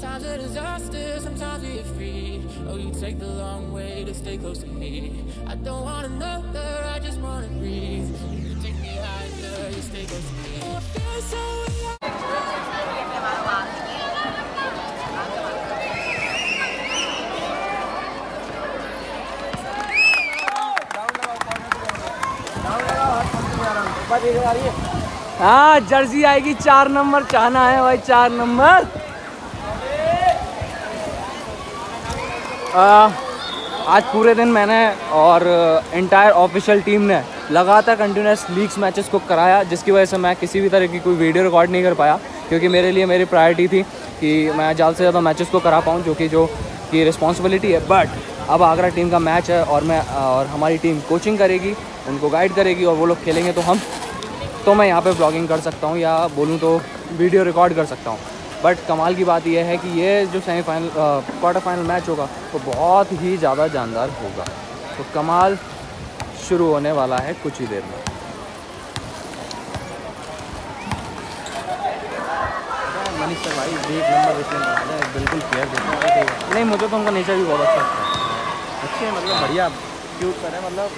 Sometimes a disaster, sometimes we are free. Oh, you take the long way to stay close to me. I don't want another, I just want to breathe. You take me higher, you stay close to me. Oh, I feel so alive. हाँ, jersey आएगी 4 number, चाहना है भाई 4 number. आज पूरे दिन मैंने और इंटायर ऑफिशियल टीम ने लगातार कंटिन्यूस लीग्स मैचेस को कराया, जिसकी वजह से मैं किसी भी तरह की कोई वीडियो रिकॉर्ड नहीं कर पाया, क्योंकि मेरे लिए मेरी प्रायोरिटी थी कि मैं ज़्यादा से ज़्यादा मैचेस को करा पाऊँ, जो कि रिस्पॉन्सिबिलिटी है। बट अब आगरा टीम का मैच है और हमारी टीम कोचिंग करेगी, उनको गाइड करेगी और वो लोग खेलेंगे, तो मैं यहाँ पे व्लॉगिंग कर सकता हूँ या बोलूँ तो वीडियो रिकॉर्ड कर सकता हूँ। बट कमाल की बात यह है कि ये जो सेमीफाइनल क्वार्टर फाइनल मैच होगा वो बहुत ही ज़्यादा जानदार होगा। तो कमाल शुरू होने वाला है कुछ ही देर में। मनीष सर भाई एक नंबर इसमें बिल्कुल क्लियर देखा। नहीं, मुझे तो उनका नेचर भी बहुत अच्छा है, अच्छे मतलब बढ़िया क्यूट सर है, मतलब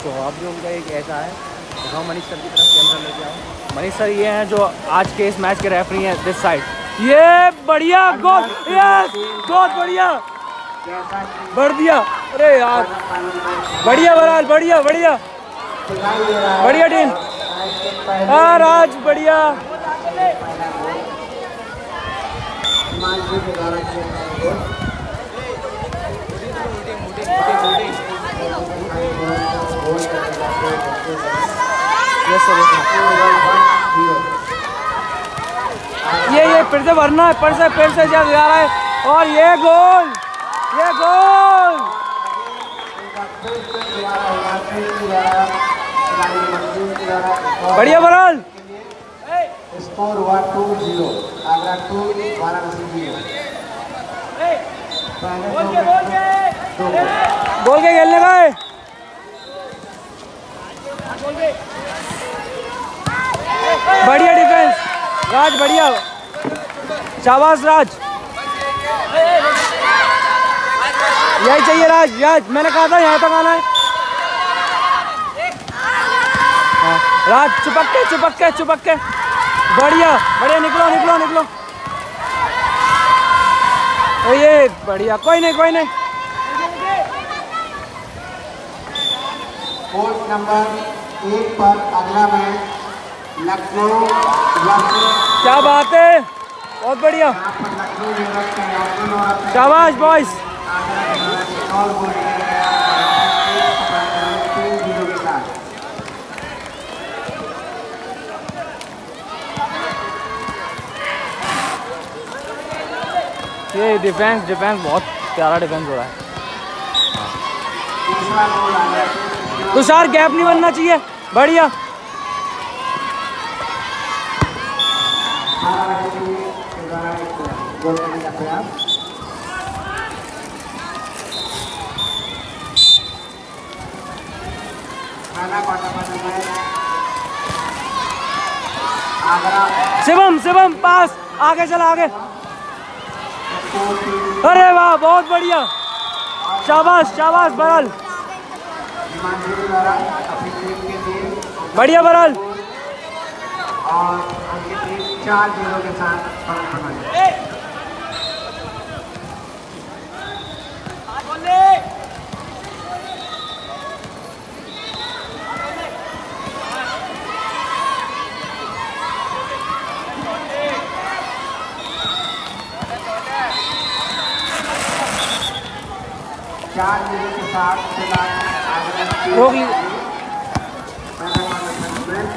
स्वभाव भी उनका एक ऐसा है। दिखाओ मनीष सर की तरफ कैमरा लेके आओ। मनीष सर ये हैं जो आज के इस मैच के रेफरी हैं, दिस साइड। ये बढ़िया गोल, यस बहुत बढ़िया बढ़ दिया। अरे यार बढ़िया बराल, बढ़िया बढ़िया बढ़िया टीम यार आज, बढ़िया। ये फिर से भरना है, फिर से जा रहा है और ये गोल बढ़िया बराल। स्कोर 1-2-0 आगरा 2 वाराणसी 0। बोल के खेलने का है, बढ़िया डिफेंस राज, बढ़िया शाबाश राज, यही चाहिए राज। मैंने कहा था यहाँ तक आना है राज, चुपक के बढ़िया निकलो। तो ये बढ़िया, कोई नहीं। कोर्ट नंबर 1 पर आगरा में लखनऊ, क्या बात है, बहुत बढ़िया शाबाश बॉयज। ये डिफेंस बहुत प्यारा डिफेंस हो रहा है। तुषार गैप नहीं बनना चाहिए, बढ़िया। शिवम पास, आगे चला आगे, अरे वाह बहुत बढ़िया शाबाश बराल, बढ़िया बराल। और अंकित 4-0 के साथ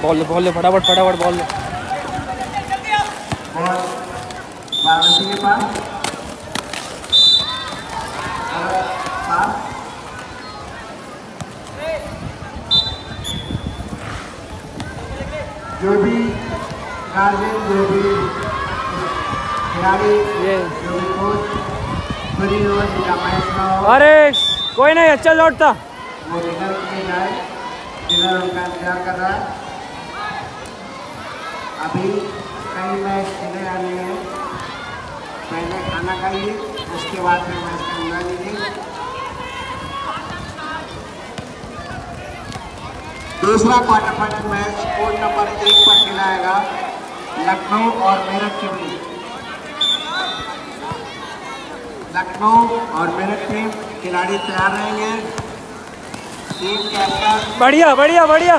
बॉल ले फटाफट बॉल ले। जो भी खिलाड़ी अरे कोई नहीं, अच्छा लौटता वो उनका इंतजार कर रहा है। अभी कई मैच खेले जाने हैं, पहले खाना खाइए, उसके बाद में मास्क लगा लीजिए। दूसरा quarter final match court number 1 पर खिलाएगा लखनऊ और मेरठ टीम। लखनऊ और मेरठ टीम खिलाड़ी तैयार रहेंगे। टीम कैप्टन बढ़िया बढ़िया बढ़िया।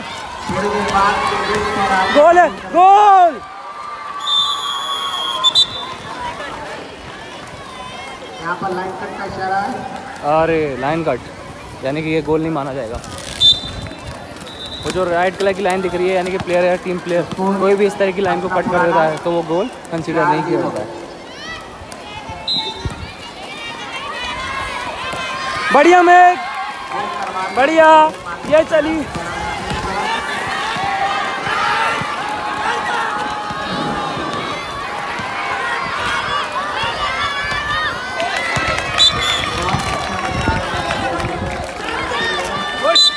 थोड़ी देर बाद गोल है, गोल। यहाँ पर लाइन कट का इशारा है। अरे लाइन कट यानी कि ये गोल नहीं माना जाएगा। वो जो राइट कलर की लाइन दिख रही है यानी कि प्लेयर या टीम प्लेयर कोई भी इस तरह की लाइन को कट कर देता है तो वो गोल कंसीडर नहीं किया जाता है। बढ़िया मैच, बढ़िया ये चली।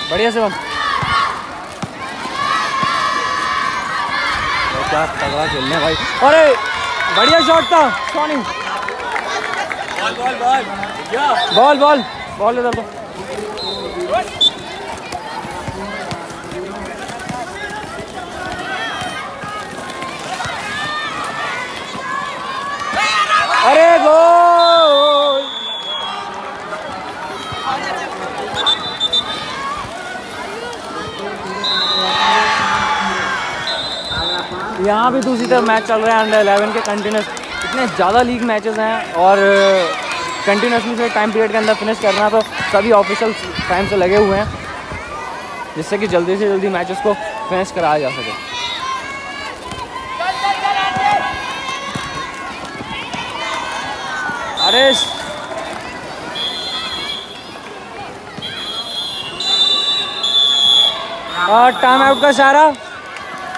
बढ़िया से हम क्या तगड़ा खेलने भाई। अरे बढ़िया शॉट था Soni. Ball ball ball ball ball ball इधर दो। अरे गोल। यहाँ भी दूसरी तरफ मैच चल रहे हैं अंडर 11 के कंटिन्यूस। इतने ज़्यादा लीग मैचेस हैं और कंटिन्यूसली से टाइम पीरियड के अंदर फिनिश करना तो सभी ऑफिशियल टाइम से लगे हुए हैं जिससे कि जल्दी से जल्दी मैचेस को फिनिश कराया जा सके। अरे और टाइम आउट का इशारा।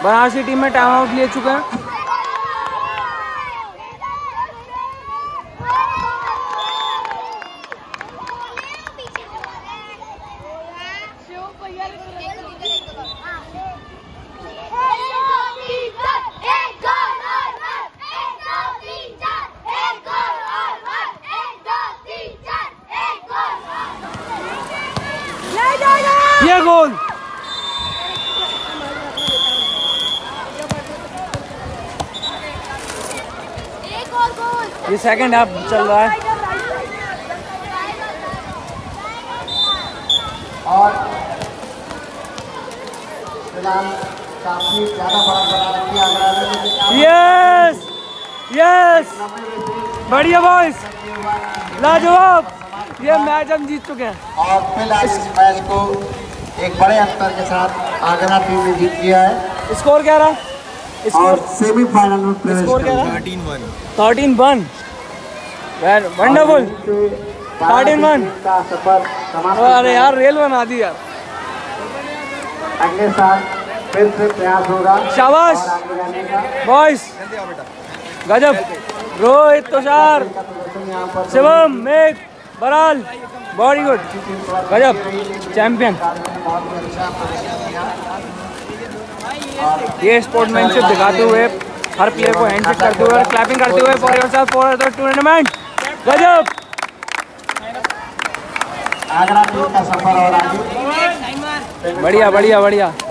बनारसी टीम में टाइम आउट ले चुके हैं। ये सेकंड हाफ चल रहा है और फिलहाल काफी ज्यादा बड़ा। यस यस बढ़िया बॉयज, लाजवाब। ये मैच हम जीत चुके हैं और फिलहाल इस मैच को एक बड़े अंतर के साथ आगरा टीम ने जीत लिया है। स्कोर क्या रहा और सेमीफाइनल में प्रवेश किया 13-1। वंडरफुल 13-1 का सफर समाप्त। अरे यार रेल बना दी यार। अगले साल फिर से प्रयास होगा। शाबाश बॉयज, गजब। रोहित, तुषार, शिवम, मेघ, बराल, वेरी गुड, गजब चैंपियन। ये स्पोर्ट्समैनशिप दिखाते हुए हर प्लेयर को हैंडशेक करते हुए और क्लैपिंग करते हुए for yourself for the tournament. गजब। आगरा टीम का सफर और आगे। बढ़िया बढ़िया बढ़िया।